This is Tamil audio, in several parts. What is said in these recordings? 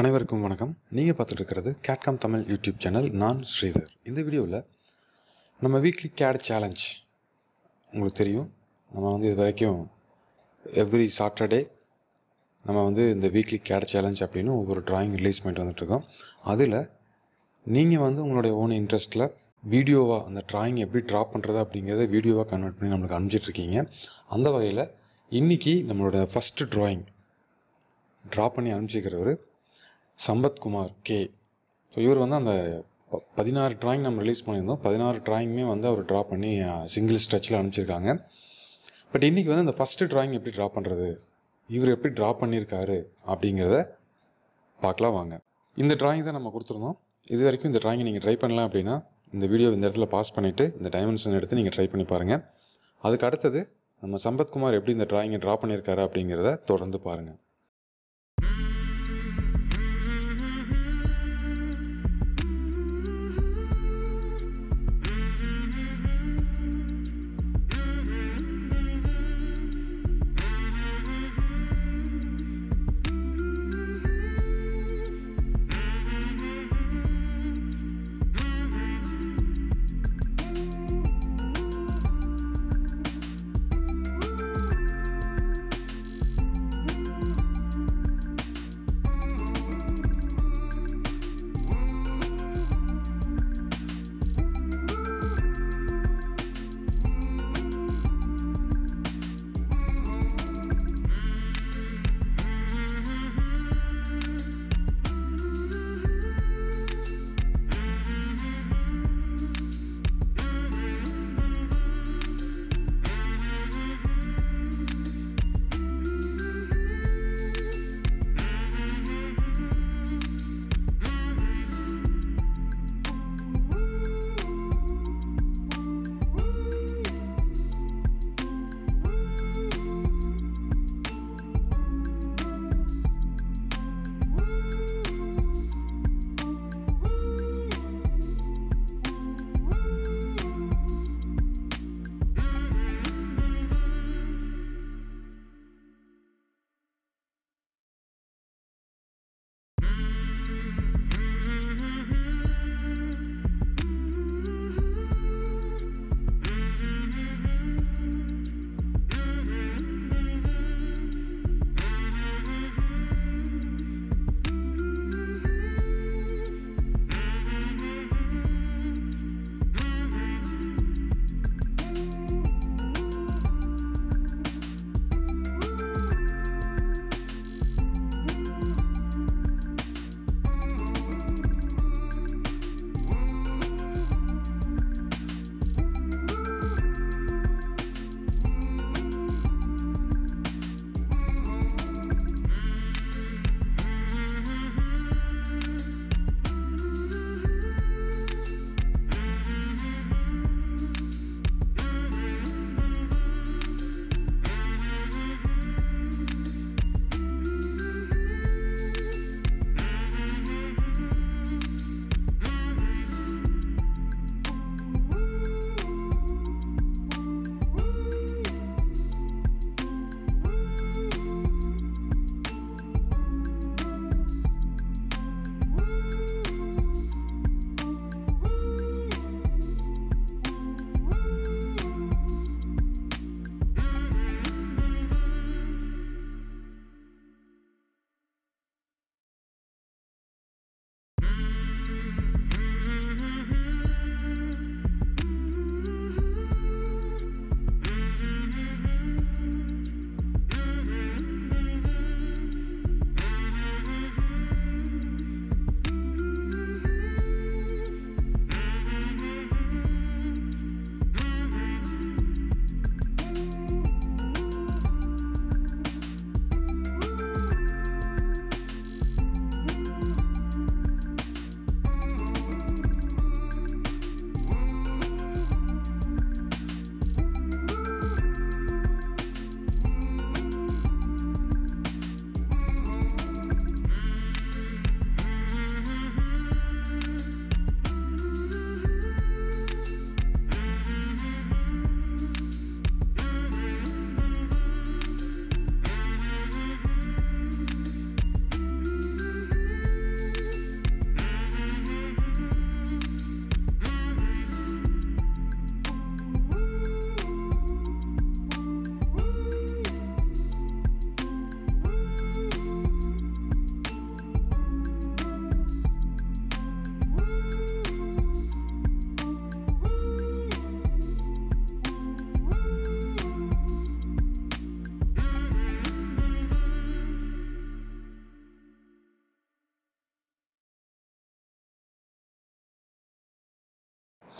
அனைவருக்கும் வணக்கம். நீங்கள் பார்த்துட்டு இருக்கிறது CAD CAM Tamil YouTube channel. நான் ஸ்ரீதர். இந்த வீடியோவில் நம்ம வீக்லி CAD சேலஞ்ச் உங்களுக்கு தெரியும். நம்ம வந்து இது வரைக்கும் எவ்ரி சாட்டர்டே நம்ம வந்து இந்த வீக்லி CAD சேலஞ்ச் அப்படின்னு ஒவ்வொரு ட்ராயிங் ரிலீஸ் பண்ணிட்டு வந்துட்டுருக்கோம். அதில் நீங்கள் வந்து உங்களுடைய ஓன் இன்ட்ரெஸ்ட்டில் வீடியோவாக அந்த ட்ராயிங் எப்படி ட்ரா பண்ணுறது அப்படிங்கிறத வீடியோவாக கன்வெர்ட் பண்ணி நம்மளுக்கு அனுப்பிச்சிட்ருக்கீங்க. அந்த வகையில் இன்றைக்கி நம்மளோட ஃபஸ்ட்டு ட்ராயிங் ட்ரா பண்ணி அனுப்பிச்சிக்கிறவர் சம்பத் குமார் கே. ஸோ இவர் வந்து அந்த 16 ட்ராயிங் நம்ம ரிலீஸ் பண்ணியிருந்தோம். 16 ட்ராயிங்குமே வந்து அவர் ட்ரா பண்ணி சிங்கிள் ஸ்ட்ரெச்சில் அனுப்பிச்சிருக்காங்க. பட் இன்றைக்கி வந்து அந்த ஃபஸ்ட்டு ட்ராயிங் எப்படி ட்ரா பண்ணுறது, இவர் எப்படி ட்ரா பண்ணியிருக்காரு அப்படிங்கிறத பார்க்கலாம் வாங்க. இந்த ட்ராயிங் தான் நம்ம கொடுத்துருந்தோம். இது வரைக்கும் இந்த ட்ராயிங்கை நீங்கள் ட்ரை பண்ணலாம் அப்படின்னா இந்த வீடியோ இந்த இடத்துல பாஸ் பண்ணிவிட்டு இந்த டைமென்ஷன் எடுத்து நீங்கள் ட்ரை பண்ணி பாருங்கள். அதுக்கு அடுத்தது நம்ம சம்பத் குமார் எப்படி இந்த ட்ராயிங்கை ட்ரா பண்ணியிருக்காரு அப்படிங்கிறத தொடர்ந்து பாருங்கள்.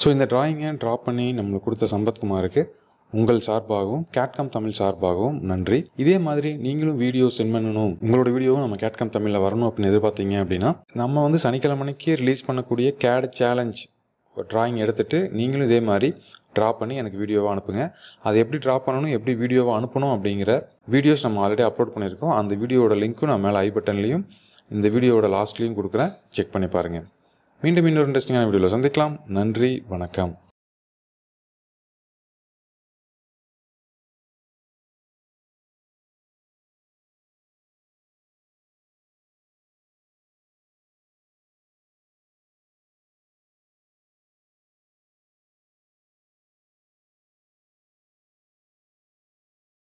So, in the drawing and drop பண்ணி நம்மளுக்கு கொடுத்த சம்பத் குமாருக்கு உங்கள் சார்பாகவும் CAD CAM தமிழ் சார்பாகவும் நன்றி. இதே மாதிரி நீங்களும் வீடியோ சென்ட் பண்ணணும். உங்களோட வீடியோவும் நம்ம CAD CAM தமிழ்ல வரணும் அப்படி எதிர்பார்த்தீங்க அப்படினா நம்ம வந்து சனிக்கிழமைக்கு ரிலீஸ் பண்ணக்கூடிய CAD சேலஞ்ச் ஒரு drawing எடுத்துட்டு நீங்களும் இதே மாதிரி draw பண்ணி எனக்கு வீடியோவை அனுப்புங்க. அது எப்படி draw பண்ணனும், எப்படி வீடியோவை அனுப்பணும் அப்படிங்கற வீடியோஸ் நம்ம ஆல்ரெடி அப்லோட் பண்ணிருக்கோம். அந்த வீடியோவோட லிங்க்கும் நான் மேல ஐ பட்டன்லயும் இந்த வீடியோவோட லாஸ்ட்லயும் கொடுக்கிறேன். செக் பண்ணி பாருங்க. மீண்டும் இன்னொரு இன்ட்ரஸ்டிங்கான வீடியோல சந்திக்கலாம். நன்றி, வணக்கம்.